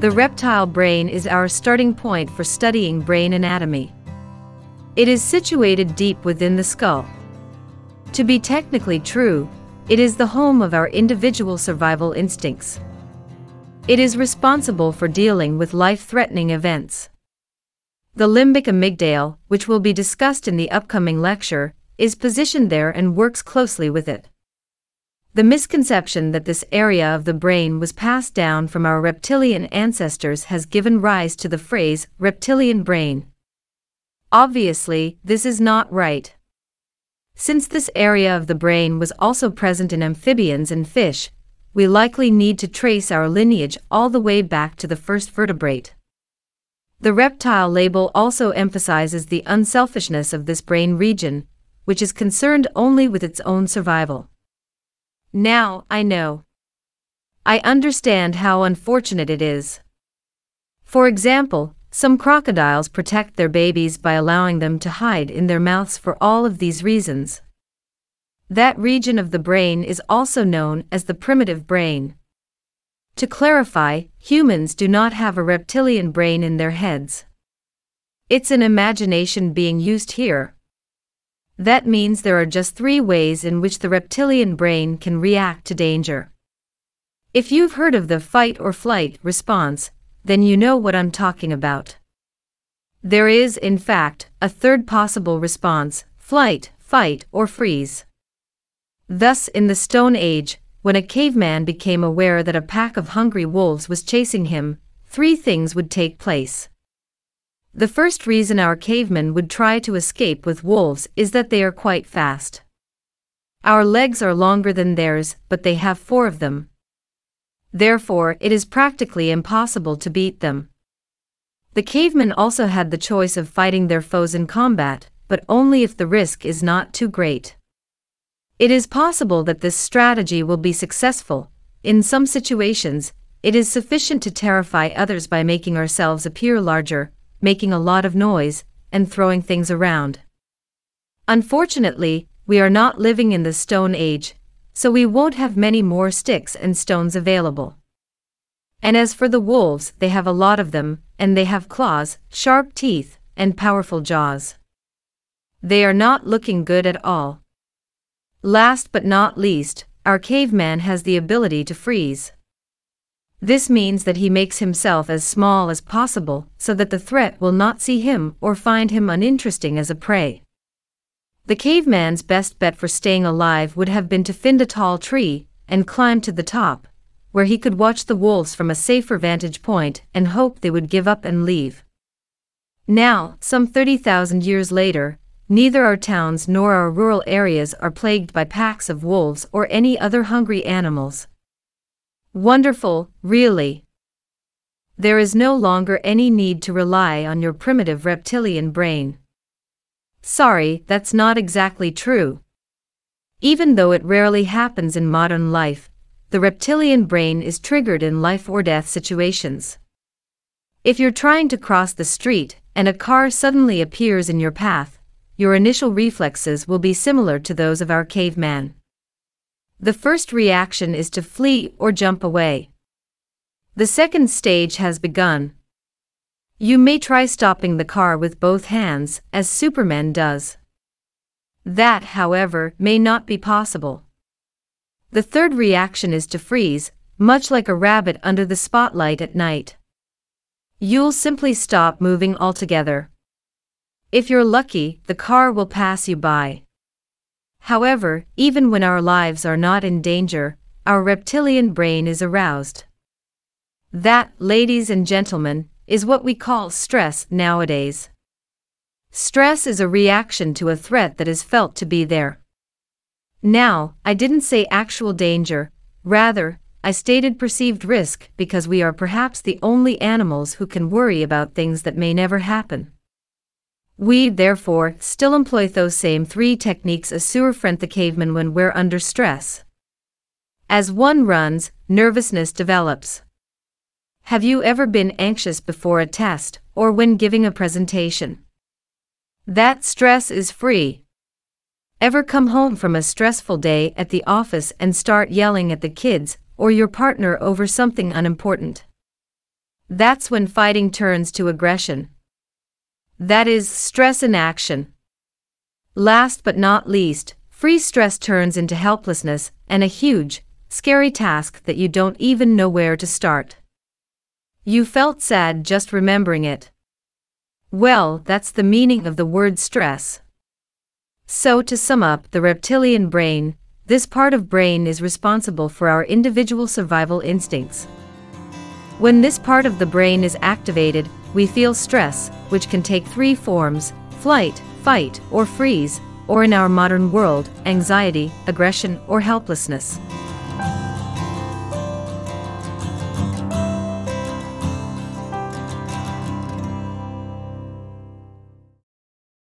The reptile brain is our starting point for studying brain anatomy. It is situated deep within the skull. To be technically true, it is the home of our individual survival instincts. It is responsible for dealing with life-threatening events. The limbic amygdala, which will be discussed in the upcoming lecture, is positioned there and works closely with it. The misconception that this area of the brain was passed down from our reptilian ancestors has given rise to the phrase reptilian brain. Obviously, this is not right. Since this area of the brain was also present in amphibians and fish, we likely need to trace our lineage all the way back to the first vertebrate. The reptile label also emphasizes the unselfishness of this brain region, which is concerned only with its own survival. Now, I know. I understand how unfortunate it is. For example, some crocodiles protect their babies by allowing them to hide in their mouths for all of these reasons. That region of the brain is also known as the primitive brain. To clarify, humans do not have a reptilian brain in their heads. It's an imagination being used here. That means there are just three ways in which the reptilian brain can react to danger. If you've heard of the fight or flight response, then you know what I'm talking about. There is, in fact, a third possible response: flight, fight, or freeze. Thus, in the Stone Age, when a caveman became aware that a pack of hungry wolves was chasing him, three things would take place. The first reason our cavemen would try to escape with wolves is that they are quite fast. Our legs are longer than theirs, but they have four of them. Therefore, it is practically impossible to beat them. The cavemen also had the choice of fighting their foes in combat, but only if the risk is not too great. It is possible that this strategy will be successful. In some situations, it is sufficient to terrify others by making ourselves appear larger, making a lot of noise, and throwing things around. Unfortunately, we are not living in the Stone Age, so we won't have many more sticks and stones available. And as for the wolves, they have a lot of them, and they have claws, sharp teeth, and powerful jaws. They are not looking good at all. Last but not least, our caveman has the ability to freeze. This means that he makes himself as small as possible so that the threat will not see him or find him uninteresting as a prey. The caveman's best bet for staying alive would have been to find a tall tree and climb to the top, where he could watch the wolves from a safer vantage point and hope they would give up and leave. Now, some 30,000 years later, neither our towns nor our rural areas are plagued by packs of wolves or any other hungry animals. Wonderful, really. There is no longer any need to rely on your primitive reptilian brain. Sorry, that's not exactly true. Even though it rarely happens in modern life, the reptilian brain is triggered in life or death situations. If you're trying to cross the street and a car suddenly appears in your path, your initial reflexes will be similar to those of our caveman. The first reaction is to flee or jump away. The second stage has begun. You may try stopping the car with both hands, as Superman does. That, however, may not be possible. The third reaction is to freeze, much like a rabbit under the spotlight at night. You'll simply stop moving altogether. If you're lucky, the car will pass you by. However, even when our lives are not in danger, our reptilian brain is aroused. That, ladies and gentlemen, is what we call stress nowadays. Stress is a reaction to a threat that is felt to be there. Now, I didn't say actual danger, rather, I stated perceived risk because we are perhaps the only animals who can worry about things that may never happen. We, therefore, still employ those same three techniques as Suerfrant the caveman when we're under stress. As one runs, nervousness develops. Have you ever been anxious before a test or when giving a presentation? That stress is free. Ever come home from a stressful day at the office and start yelling at the kids or your partner over something unimportant? That's when fighting turns to aggression. That is, stress in action. Last but not least, free stress turns into helplessness and a huge, scary task that you don't even know where to start. You felt sad just remembering it. Well, that's the meaning of the word stress. So to sum up, the reptilian brain, this part of brain is responsible for our individual survival instincts. When this part of the brain is activated, we feel stress, which can take three forms: flight, fight, or freeze, or in our modern world, anxiety, aggression, or helplessness.